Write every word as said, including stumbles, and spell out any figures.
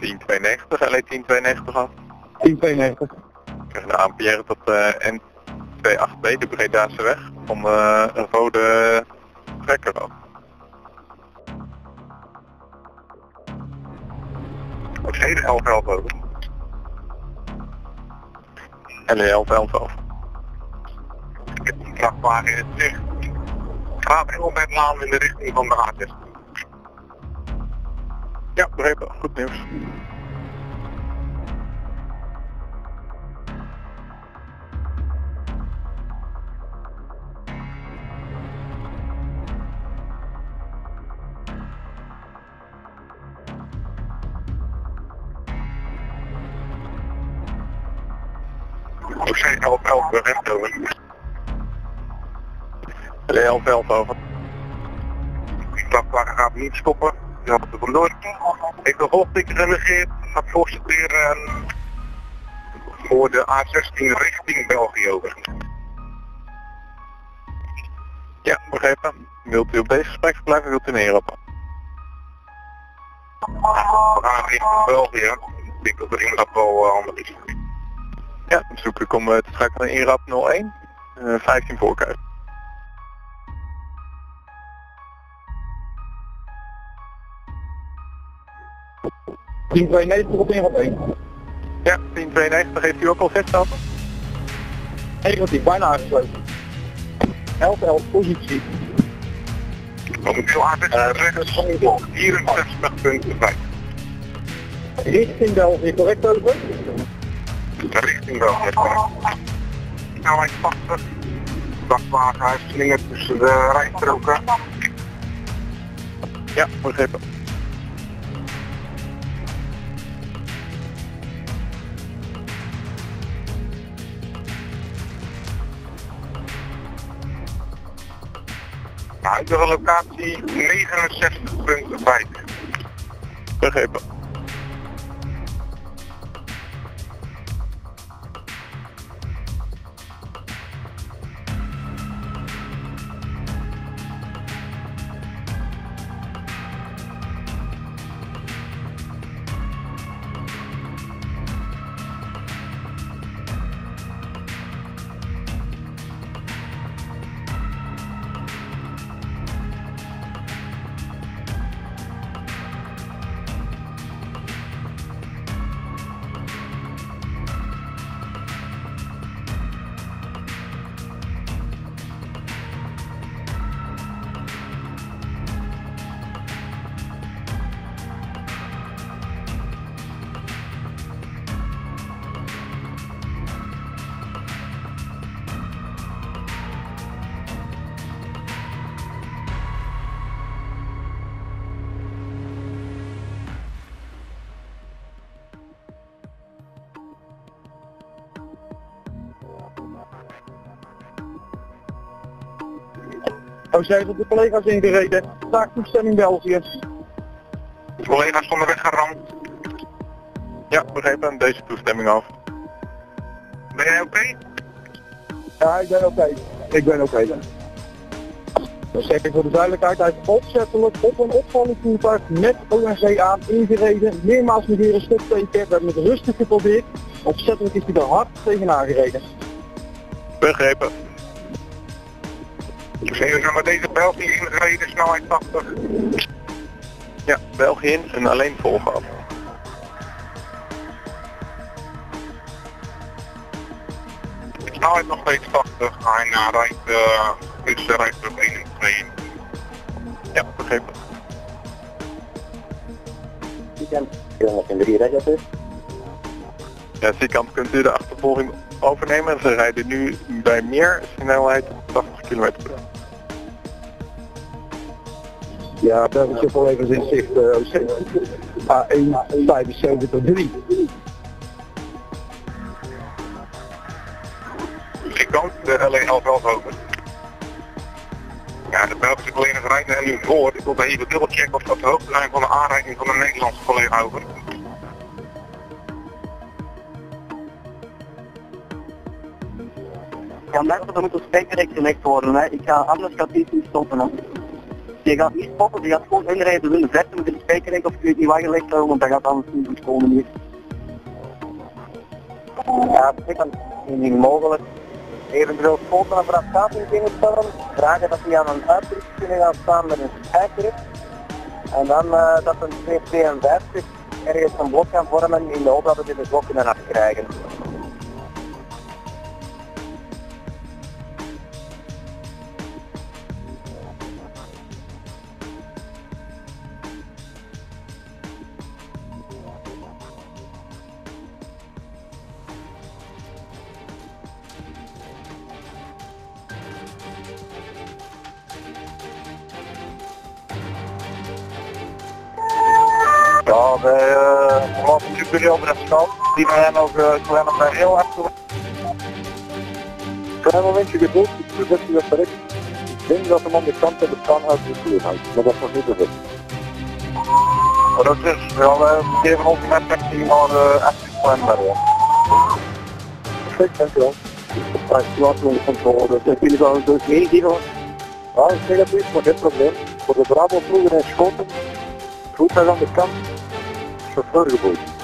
tien tweeënnegentig, L E tien tweeënnegentig af. tien tweeënnegentig. Krijg de A M P R tot uh, N achtentwintig B, de Bredaseweg, om uh, een rode trekker af. Wat is de L elf over? L elf over. Ik heb een vrachtwagen in het zicht. Gaat heel met laan in de richting van de A zestien. Ja, begrepen. Goed nieuws. Ik zei L elf de recht over. L elf over. Die klapwagen gaat niet stoppen. Die had er vandoor. Ik ben hoogtik relegeerd. Gaat voorstellen voor de A zestien richting België over. Ja, begrepen. Wilt u op deze gesprek blijven? Wilt u in E R A P? We gaan richting België. Ik denk dat er in E R A P wel handig is. Ja, op zoek. Ik kom te schakelen naar E R A P nul een, uh, vijftien voorkeur. tien tweeënnegentig op E R A P één. Ja, tien tweeënnegentig. Heeft u ook al zes stappen? negentien, bijna aangesloten. elf elf, positie. Momenteel aardig rechts op vierenzestig punt vijf. Richting België, correct over? Richting België. Snelheid tachtig. Vrachtwagen slingert tussen de rijstroken. Ja, begrepen. Huidige locatie negenenzestig punt vijf. Begrepen. O C heeft de collega's ingereden, taaktoestemming België. De collega's van de weg geramd. Ja, begrepen, deze toestemming af. Ben jij oké? Okay? Ja, ik ben oké. Okay. Ik ben oké okay, dan. Dan zeg ik voor de duidelijkheid, hij is opzettelijk op een opvallend voertuig met O N C aan ingereden. Meermaals negeren een stopteken, we hebben het rustig geprobeerd. Opzettelijk is hij er hard tegenaan gereden. Begrepen. We gaan met deze België ingereden, snelheid tachtig. Ja, België in en alleen volgen af. De snelheid nog steeds tachtig, hij rijdt uh, tussen rijstrook één en twee. Ja, begrepen. Ziekamp, kunnen we drie rijden dus? Ja, Ziekamp, kunt u de achtervolging overnemen. Ze rijden nu bij meer snelheid tachtig kilometer per uur. Ja, Belgische collega's in zicht O C. A één vijfenzeventig drie. Ik kan de L één wel open. Ja, de Belgische collega's rijden er nu voor. Ik wil even dubbelchecken of dat de hoogte van de aanrijding van de Nederlandse collega over. Ja, mensen, er moet een spijkerrecht gelegd worden. Hè. Ik ga anders gaat iets niet stoppen. Hè. Je gaat niet stoppen, je gaat gewoon inrijden, willen zetten, met een spijkerrek of je weet niet waar je ligt, want dat gaat anders niet goed komen hier. Ja, dat is niet mogelijk. Eventueel schoten en vrachtwagen kunnen stellen, vragen dat die aan een uitdruk kunnen gaan staan met een spijkerrek. En dan uh, dat een twee vijfenvijftig ergens een blok gaan vormen in de hoop dat we dit blok kunnen afkrijgen. Ja, wij uh, lopen nu weer over de schal, die wij nog klein op de heel achter. Klein momentje geduld, de positie werd verrekt. Ik denk dat hem aan de kant hebben staan uit de vloer hangt, maar dat is nog niet bevind. Dat is, ja, wij geven ons met richting naar de F zestien Kleinbergen. Perfect, dankjewel. De situatie onder controle, dus ik wil je wel eens meegeven. Ja, ik zeg dat niet, maar geen probleem. Voor de Brabant vroeger en Schoten, goed naar aan de kant. Vervoer geboden.